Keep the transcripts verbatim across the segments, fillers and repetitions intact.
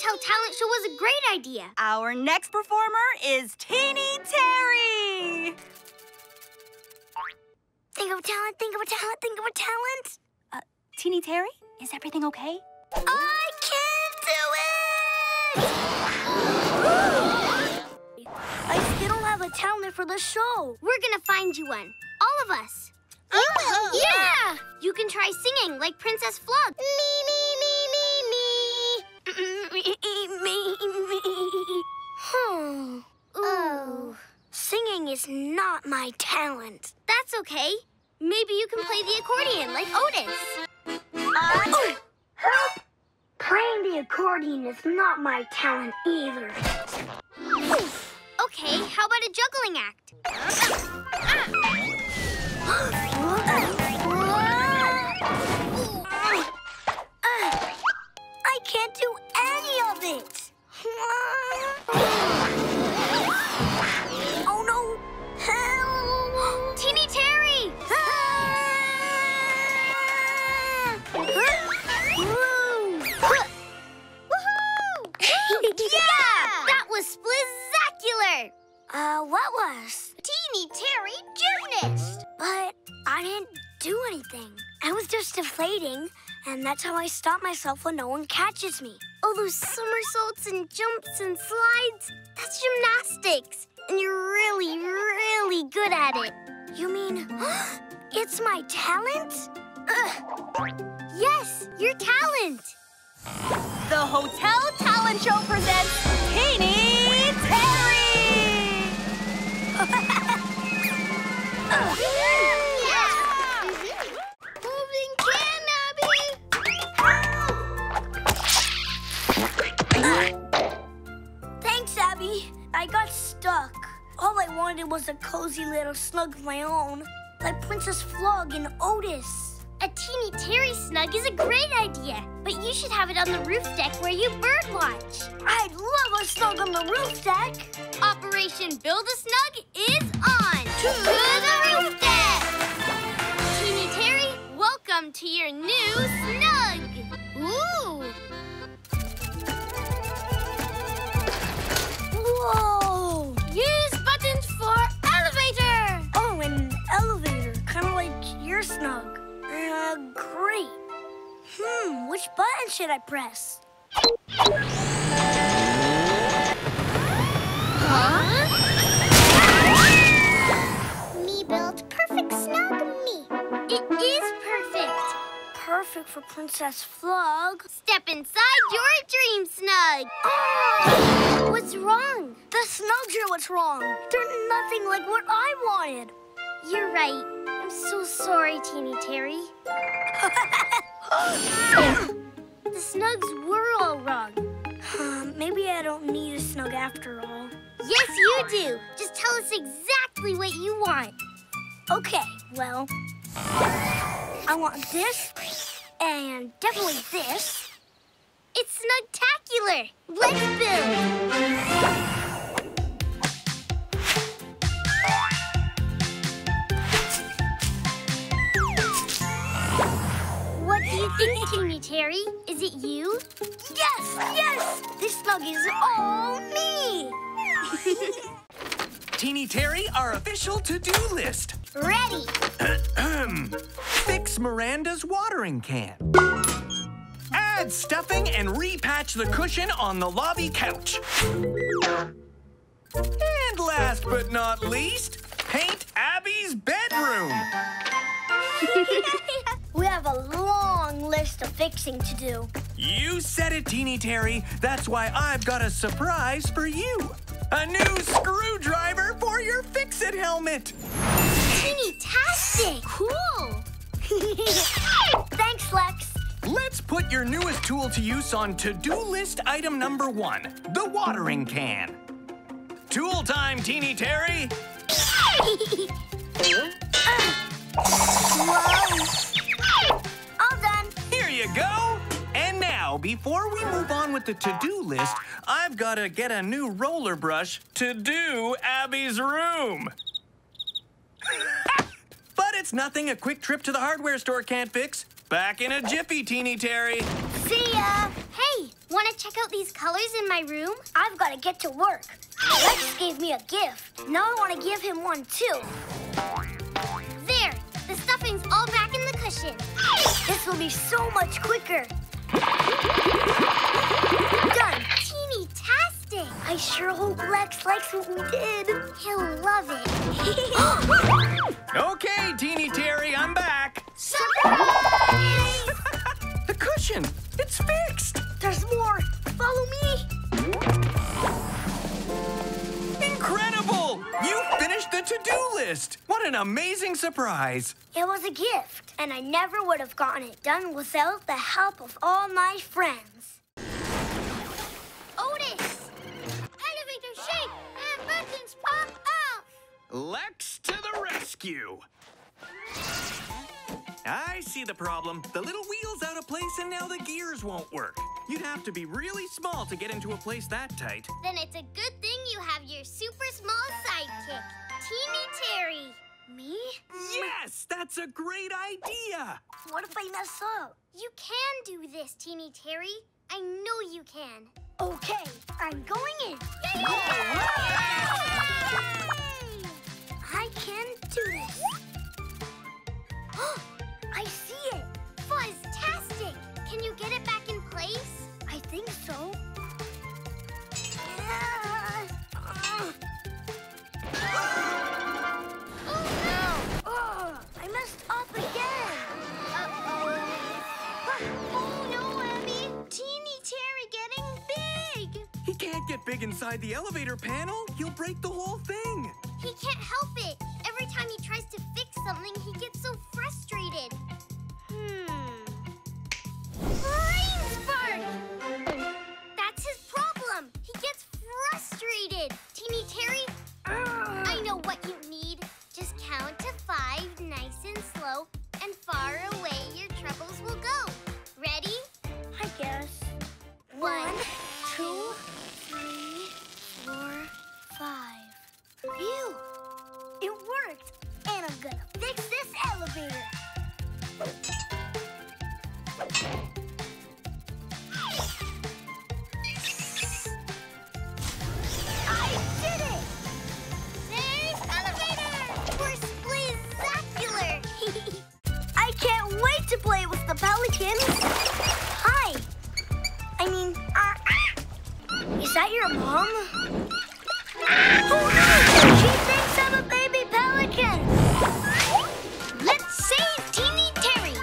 Hotel Talent Show was a great idea. Our next performer is Teeny Terry. Think of a talent, think of a talent, think of a talent. Uh, Teeny Terry, is everything okay? I can't do it! I still don't have a talent for the show. We're gonna find you one, all of us. Oh, yeah. yeah! You can try singing like Princess Flug. Me, me, me, me, me. Me, me, me. Hmm. Oh. Singing is not my talent. That's okay. Maybe you can play the accordion like Otis. Uh, oh. Help! Playing the accordion is not my talent either. Oof. Okay, how about a juggling act? Ah. Ah. I can't do any of it. Oh no! Help! Teeny Terry! Woohoo! Yeah! That was splizzacular! Uh, what was? Teeny Terry gymnast! But I didn't do anything. I was just deflating, and that's how I stop myself when no one catches me. All those somersaults and jumps and slides, that's gymnastics. And you're really, really good at it. You mean, it's my talent? Ugh. Yes, your talent. The Hotel Talent Show presents Teeny Terry! Ugh. I got stuck. All I wanted was a cozy little snug of my own, like Princess Flug and Otis. A Teeny Terry snug is a great idea, but you should have it on the roof deck where you birdwatch. I'd love a snug on the roof deck. Operation Build a Snug is on. To the roof deck! Teeny Terry, welcome to your new snug. Ooh! Whoa! Use buttons for elevator! Oh, an elevator, kind of like your snug. Uh, great. Hmm, which button should I press? Huh? Me built perfect snug me. It is perfect. Perfect for Princess Flug. Step inside your dream snug. Oh! What's wrong? The snugs are what's wrong. They're nothing like what I wanted. You're right. I'm so sorry, Teeny Terry. The snugs were all wrong. Uh, maybe I don't need a snug after all. Yes, you do. Just tell us exactly what you want. Okay, well... I want this, and definitely this. It's snugtacular. Let's build. What do you think, Teeny Terry? Is it you? Yes, yes! This snug is all me! Teeny Terry, our official to-do list. Ready. Fix Miranda's watering can. Add stuffing and repatch the cushion on the lobby couch. And last but not least, paint Abby's bedroom. We have a long list of fixing to do. You said it, Teeny Terry. That's why I've got a surprise for you. A new screwdriver for your fix-it helmet. Teeny-tastic! Cool! Thanks, Lex. Let's put your newest tool to use on to-do list item number one, the watering can. Tool time, Teeny Terry! All done! Here you go! And now, before we move on with the to-do list, I've got to get a new roller brush to do Abby's room. But it's nothing a quick trip to the hardware store can't fix. Back in a jiffy, Teeny Terry. See ya. Hey, want to check out out these colors in my room? I've got to get to work. Lex gave me a gift. Now I want to give him one, too. There! The stuffing's all back in the cushion. This will be so much quicker. Done! Teeny-tastic! I sure hope Lex likes what we did. He'll love it. Okay, Teeny Terry, I'm back. Surprise! The cushion! It's fixed! There's more! Follow me! Incredible! You finished the to-do list! What an amazing surprise! It was a gift, and I never would have gotten it done without the help of all my friends. Otis! Elevator shake and buttons pop off! Lex to the rescue! I see the problem. The little wheel's out of place and now the gears won't work. You'd have to be really small to get into a place that tight. Then it's a good thing you have your super small sidekick, Teeny Terry. Me? Yes, that's a great idea. What if I mess up? You can do this, Teeny Terry. I know you can. Okay, I'm going in. Yay! Yay! I can do this. I see it! Fuzztastic! Can you get it back in place? I think so. Yeah. Uh. Oh no! Oh, I messed up again! Uh-oh. Oh no, Abby! Teeny Terry getting big! He can't get big inside the elevator panel. He'll break the whole thing. He can't help it. Every time he tries to fix something, he gets so frustrated. Hmm. Brain spark! That's his problem. He gets frustrated. Teeny Terry, uh. I know what you need. Just count to five, nice and slow, and far away your troubles will go. Ready? I guess. One, One two, three, four, five. Phew! It worked! And I'm gonna fix this elevator! I did it! There's elevator! We're splizzacular! I can't wait to play with the pelicans! Hi! I mean, uh, is that your mom? Oh no! She thinks I'm a baby pelican! Let's save Teeny Terry!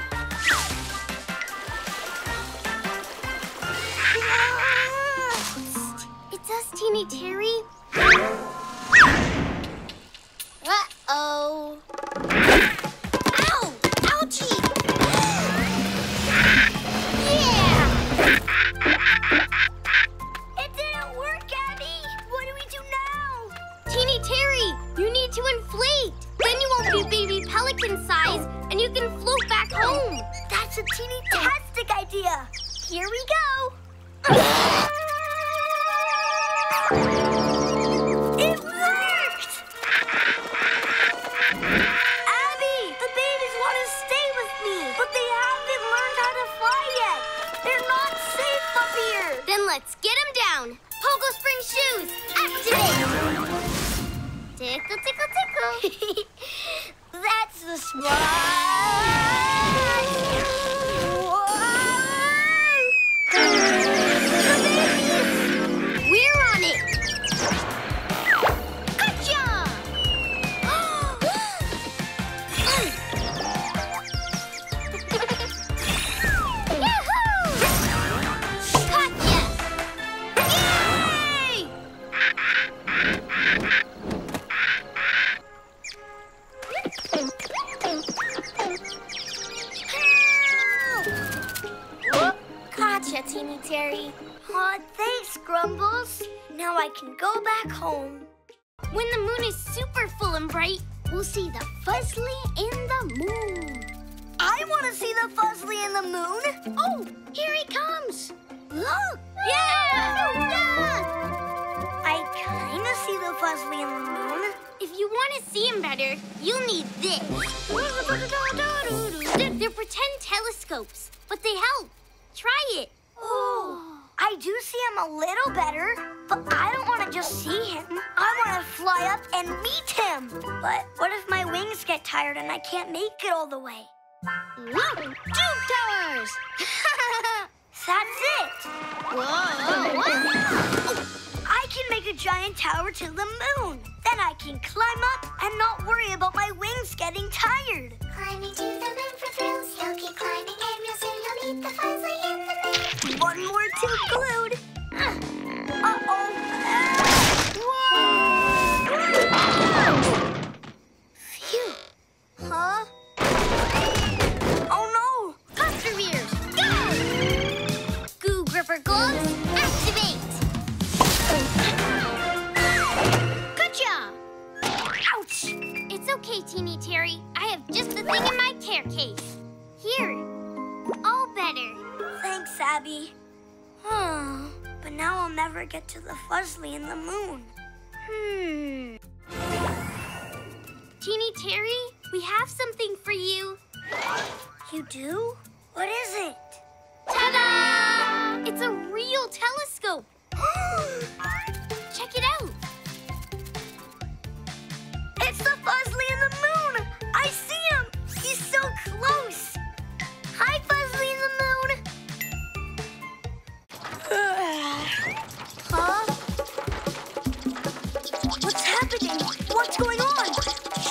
It's us, Teeny Terry. Uh-oh. Ow! Ouchie! To inflate. Then you won't be baby pelican size and you can float back home. That's a teeny-tastic idea. Here we go. It worked! Abby, the babies want to stay with me, but they haven't learned how to fly yet. They're not safe up here. Then let's get them down. Pogo Spring Shoes, activate! Tickle, tickle, tickle. That's the splash. We're on it. Gotcha! Yahoo! Gotcha! Yay! Teeny Terry. Aw, thanks, Grumbles. Now I can go back home. When the moon is super full and bright, we'll see the Fuzzly in the moon. I want to see the Fuzzly in the moon. Oh, here he comes. Look. Yeah! I kind of see the Fuzzly in the moon. If you want to see him better, you'll need this. They're pretend telescopes, but they help. Try it. Oh. I do see him a little better, but I don't want to just see him. I want to fly up and meet him. But what if my wings get tired and I can't make it all the way? Whoa! Tube towers! That's it. Whoa! Whoa. Oh, I can make a giant tower to the moon. Then I can climb up and not worry about my wings getting tired. Climbing to the moon for thrills. You'll keep climbing and you'll soon you'll meet the Fozzie in the moon. One more tube glued. Uh-oh. Whoa! Phew. Huh? Oh no! Buster Ears, go! Goo Gripper Gloves, activate! Good job! Ouch! It's okay, Teeny Terry. I have just the thing in my care case. Here. All better. Thanks, Abby. Oh, but now I'll never get to the Fuzzly and the moon. Hmm. Teeny Terry, we have something for you. You do? What is it? Ta-da! It's a real telescope. Check it out. It's the Bosley and the moon. I see him. He's so close. Hi, Bosley and the moon. Huh? What's happening? What's going on?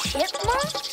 Chipmunks?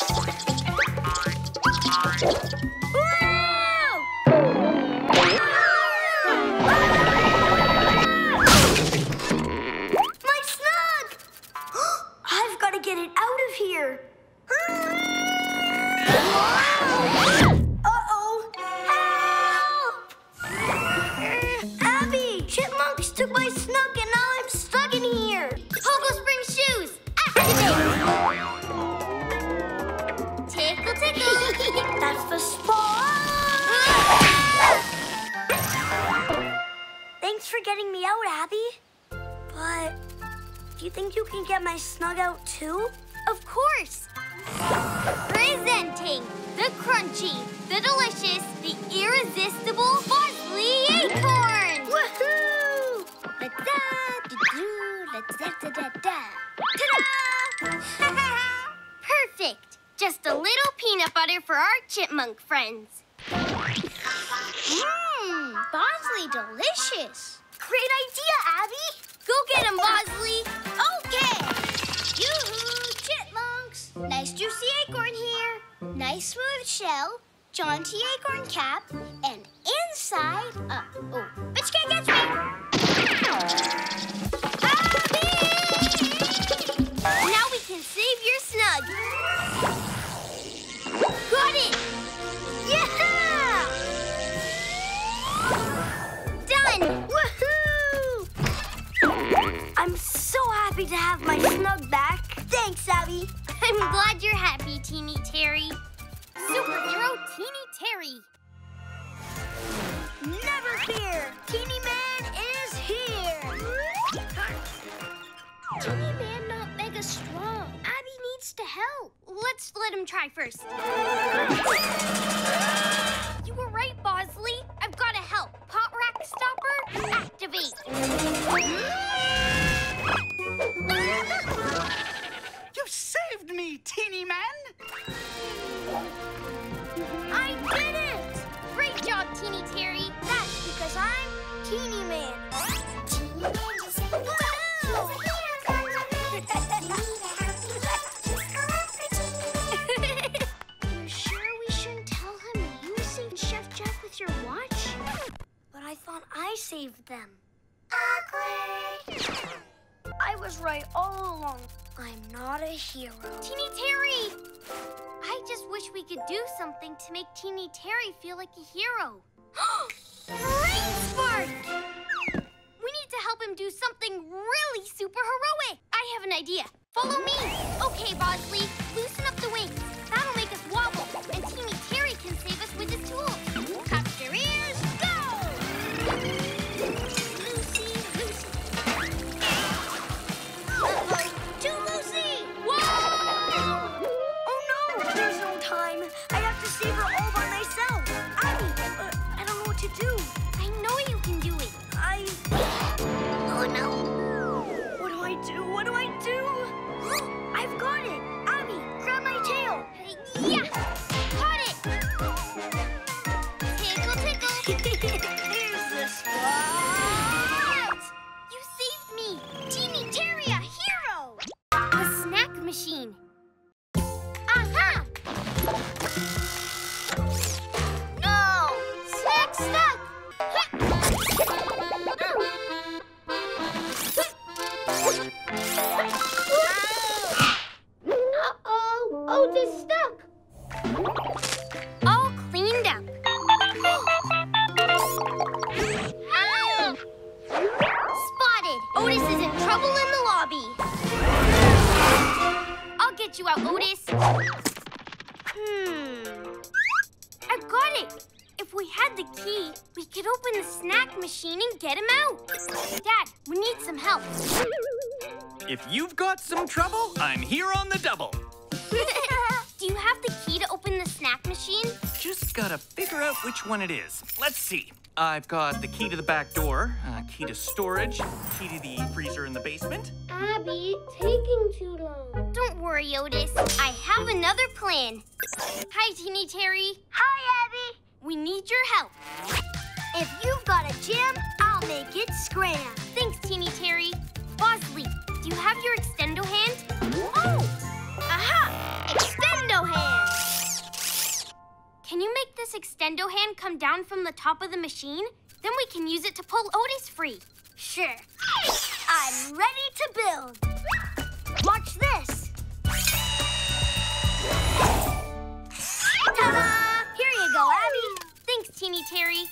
To make Teeny Terry feel like a hero. Brain spark! We need to help him do something really super heroic. I have an idea. Follow me. Okay, Bosley, loosen up the wings. That'll make us wobble, and Teeny Terry can save us with his tools. Cock your ears, go! Lucy, Lucy. Uh-oh. To Lucy! Whoa! Oh no, there's no time. I Save her all by myself. Abby, uh, I don't know what to do. I know you can do it. I Otis is in trouble in the lobby. I'll get you out, Otis. Hmm. I got it. If we had the key, we could open the snack machine and get him out. Dad, we need some help. If you've got some trouble, I'm here on the double. Do you have the key to open the snack machine? Just gotta figure out which one it is. Let's see. I've got the key to the back door, uh, key to storage, key to the freezer in the basement. Abby, taking too long. Don't worry, Otis. I have another plan. Hi, Teeny Terry. Hi, Abby. We need your help. If you've got a jam, I'll make it scram. Thanks, Teeny Terry. Bosley, do you have your extendo hand? Oh! Aha! Extendo hand! Can you make this extendo hand come down from the top of the machine? Then we can use it to pull Otis free. Sure. I'm ready to build. Watch this. Ta-da! Here you go, Abby. Thanks, Teeny Terry.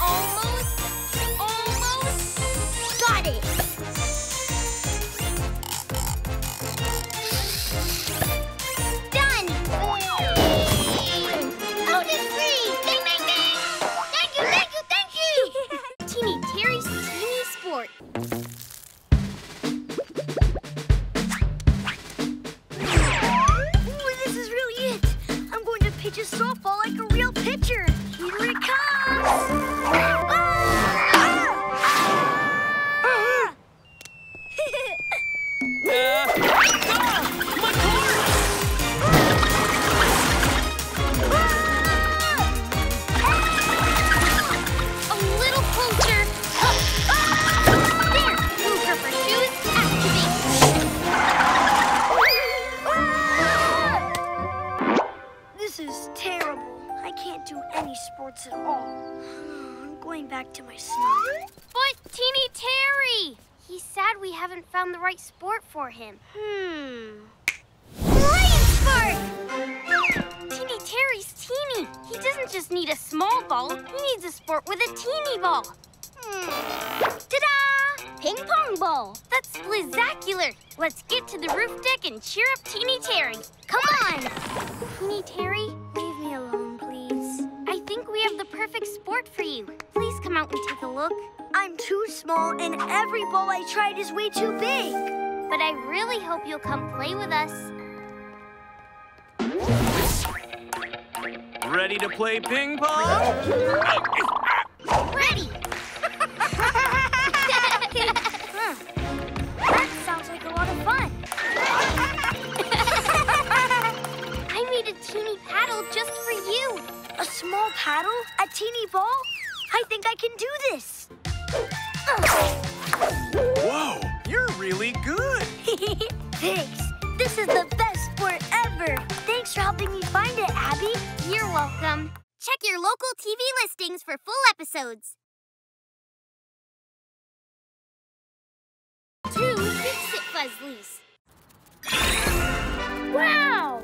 Almost, almost. Got it. Done. Otis free. Bang, bang, bang. Thank you, thank you, thank you. Teeny Terry's teeny sport. Just softball like a real pitcher. Here it comes! Ah! Ah! Ah! uh. Sports at all. I'm going back to my snow. But Teeny Terry! He's sad we haven't found the right sport for him. Hmm. Lion sport! Teeny Terry's teeny. He doesn't just need a small ball. He needs a sport with a teeny ball. Hmm. Ta-da! Ping pong ball. That's splizacular. Let's get to the roof deck and cheer up Teeny Terry. Come on! Teeny Terry, leave me alone. We have the perfect sport for you. Please come out and take a look. I'm too small, and every ball I tried is way too big. But I really hope you'll come play with us. Ready to play ping pong? Ready! Huh. That sounds like a lot of fun. I made a teeny paddle just for you. A small paddle? A teeny ball? I think I can do this. Whoa, you're really good. Thanks. This is the best sport ever. Thanks for helping me find it, Abby. You're welcome. Check your local T V listings for full episodes. Two Fix-It Fuzzlies. Wow!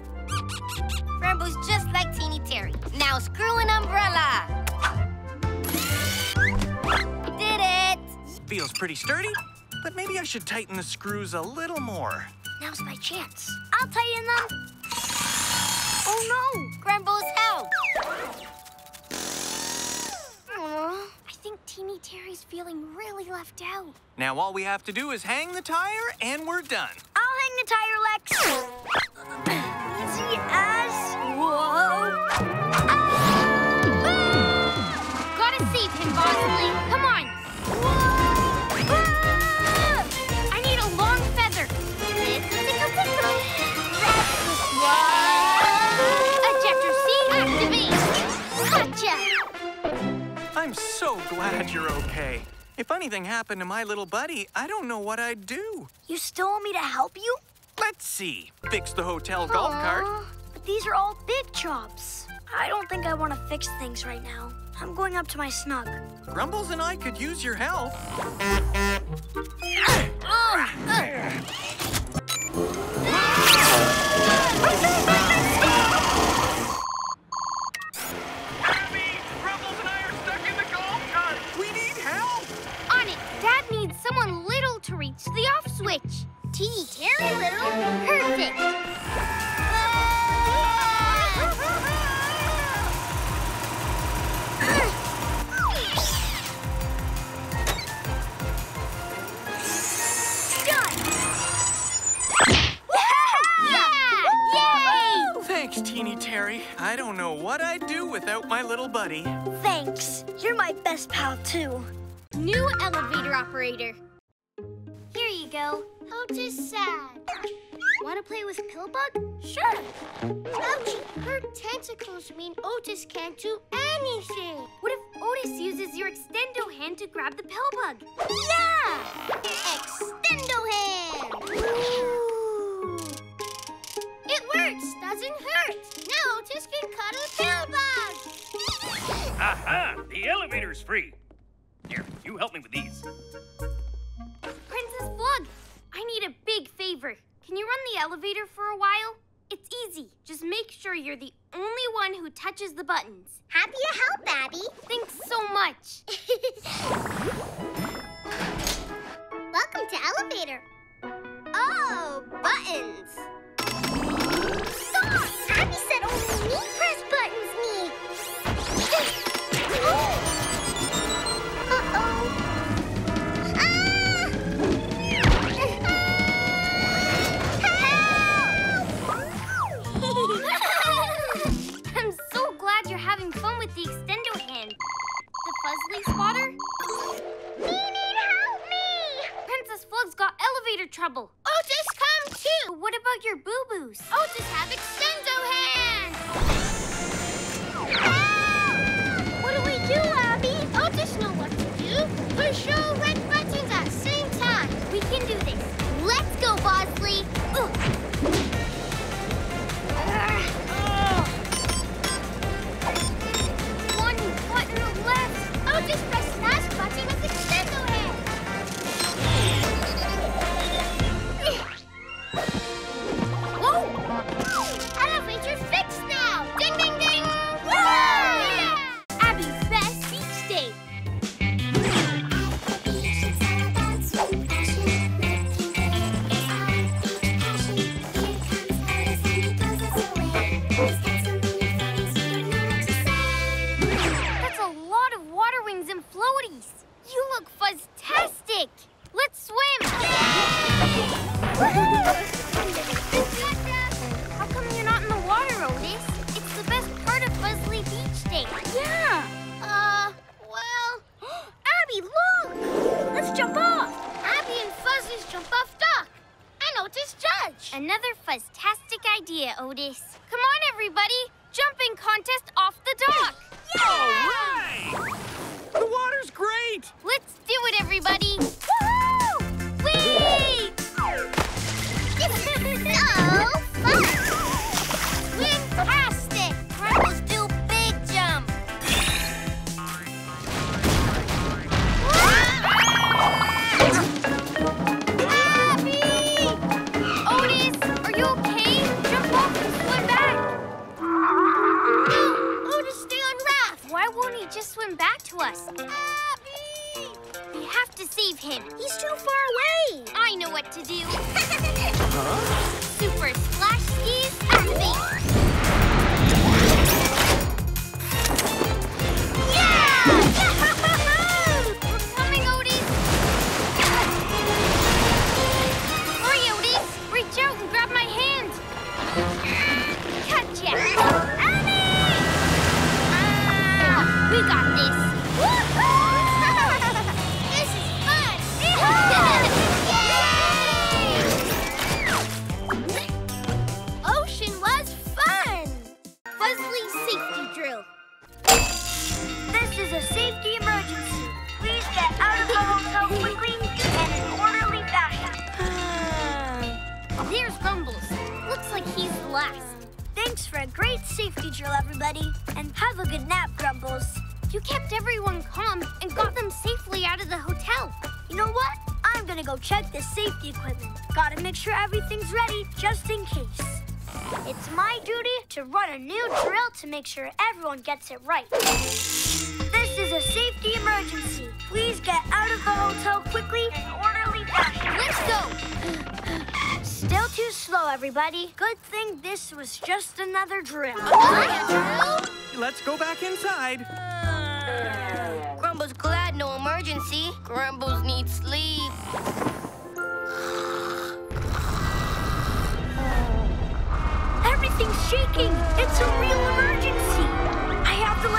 Rumbles just like Teeny Terry. Now screw an umbrella. Did it. Feels pretty sturdy, but maybe I should tighten the screws a little more. Now's my chance. I'll tighten them. Oh, no. Grumbles, help. Aww. I think Teeny Terry's feeling really left out. Now all we have to do is hang the tire, and we're done. I'll hang the tire, Lex. Easy as... Whoa! Ah! Ah! Gotta save him, Bosley. Come on. Whoa! Ah! I need a long feather. Ejector C, activate. Gotcha. I'm so glad you're okay. If anything happened to my little buddy, I don't know what I'd do. You still want me to help you? Let's see. Fix the hotel Aww. golf cart. But these are all big chops. I don't think I want to fix things right now. I'm going up to my snug. Grumbles and I could use your help. Abby, Grumbles and I are stuck in the golf cart. We need help. out my little buddy. Thanks. You're my best pal, too. New elevator operator. Here you go. Otis sad. Want to play with Pillbug? Sure. Ouchie, her tentacles mean Otis can't do anything. What if Otis uses your extendo hand to grab the Pillbug? Yeah! Extendo hand! Ooh. It works, doesn't hurt. Now Otis can cuddle Pillbug. Aha! The elevator's free. Here, you help me with these. Princess Flug, I need a big favor. Can you run the elevator for a while? It's easy. Just make sure you're the only one who touches the buttons. Happy to help, Abby. Thanks so much. Welcome to elevator. Oh, buttons. Stop! Abby said only me press buttons, me. Oh. Uh-oh. The extendo hand. The Bosley spotter? We need help me! Princess Flug's got elevator trouble. Otis, come too! What about your boo-boos? Otis have extendo hand! Help! What do we do, Abby? Otis know what to do. Push all red buttons at the same time. We can do this. Let's go, Bosley! Ooh. Just press the last button with the extendo hand. Whoa! Elevator fixed now! Ding, ding, ding! Whoa! Yeah! Abby's best beach day. Let's swim! How come you're not in the water, Otis? It's the best part of Bosley Beach Day. Yeah! Uh, well... Abby, look! Let's jump off! Abby and Fuzzies jump off dock. And Otis judge. Another fuzztastic idea, Otis. Come on, everybody! Jumping contest off the dock! Yeah! All right! The water's great! Let's do it, everybody! Woohoo! Whee! So fun! Fantastic! Grumbles do big jump! Abby! Otis, are you okay? Jump off and swim back! No! Otis, stay on raft! Why won't he just swim back? To us. Abby! We have to save him. He's too far away. I know what to do. Huh? Super splash skis activate. Yeah! We're coming, Otis. Hurry, Otis. Reach out and grab my hand. Gotcha. Abby! Uh, we got this. This is fun! Yay! Ocean was fun! Bosley safety drill. This is a safety emergency. Please get out of the hotel quickly and in an orderly fashion. There's Grumbles. Looks like he's the last. Thanks for a great safety drill, everybody. And have a good nap, Grumbles. You kept everyone calm and got them safely out of the hotel. You know what? I'm gonna go check the safety equipment. Gotta make sure everything's ready, just in case. It's my duty to run a new drill to make sure everyone gets it right. This is a safety emergency. Please get out of the hotel quickly in an orderly fashion. Let's go! Still too slow, everybody. Good thing this was just another drill. Another drill? Let's go back inside. Grumbles glad no emergency. Grumbles need sleep. Everything's shaking. It's a real emergency. I have to let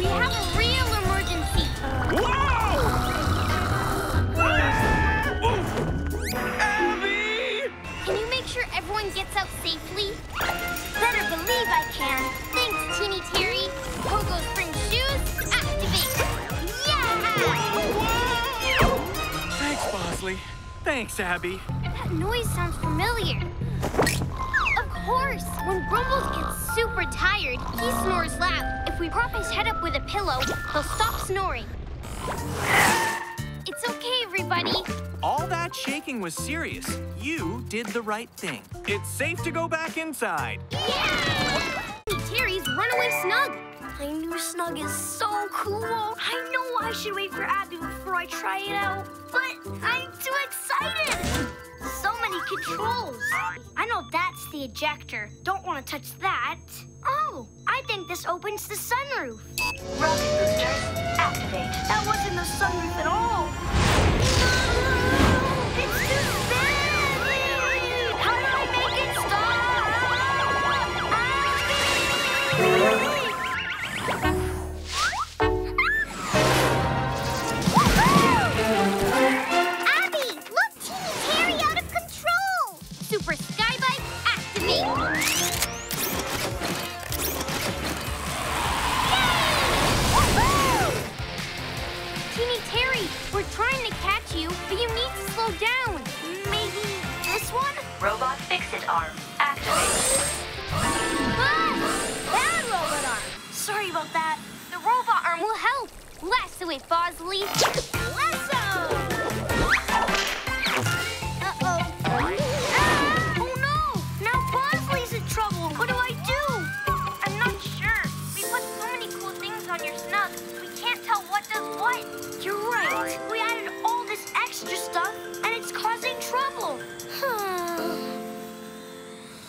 We have a real emergency. Whoa! Ah! Oof! Abby! Can you make sure everyone gets out safely? Better believe I can. Thanks, Teeny Terry. Pogo Spring Shoes, activate. Yeah! Whoa! Thanks, Bosley. Thanks, Abby. That noise sounds familiar. Course. When Grumbles gets super tired, he snores loud. If we prop his head up with a pillow, he'll stop snoring. It's okay, everybody. All that shaking was serious. You did the right thing. It's safe to go back inside. Yeah! Terry's runaway snug. I knew snug is so cool. I know I should wait for Abby before I try it out, but I'm too excited. So many controls. I know that's the ejector. Don't want to touch that. Oh, I think this opens the sunroof. Rocket boosters, activate. That wasn't the sunroof at all. No! It's too big! How do I make it stop? Abby! Down. Maybe this one? Robot fix-it arm. Activate. Ah! Bad robot arm. Sorry about that. The robot arm will help. Blast away, Bosley. Lasso! Uh-oh. Ah! Oh, no. Now Bosley's in trouble. What do I do? I'm not sure. We put so many cool things on your snug. We can't tell what does what. You're right. We added all this extra stuff. Trouble.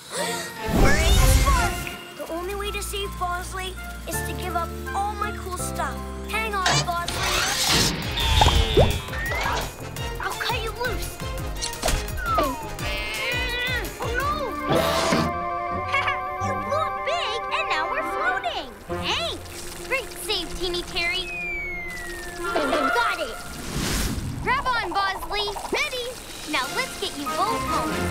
Freeze Spark! The only way to save Bosley is to give up all my cool stuff. Hang on, Bosley. I'll cut you loose. Oh no! You blew up big, and now we're floating. Thanks. Great save, Teeny Terry. Got it. Grab on, Bosley. Ready? Now let's get you both home.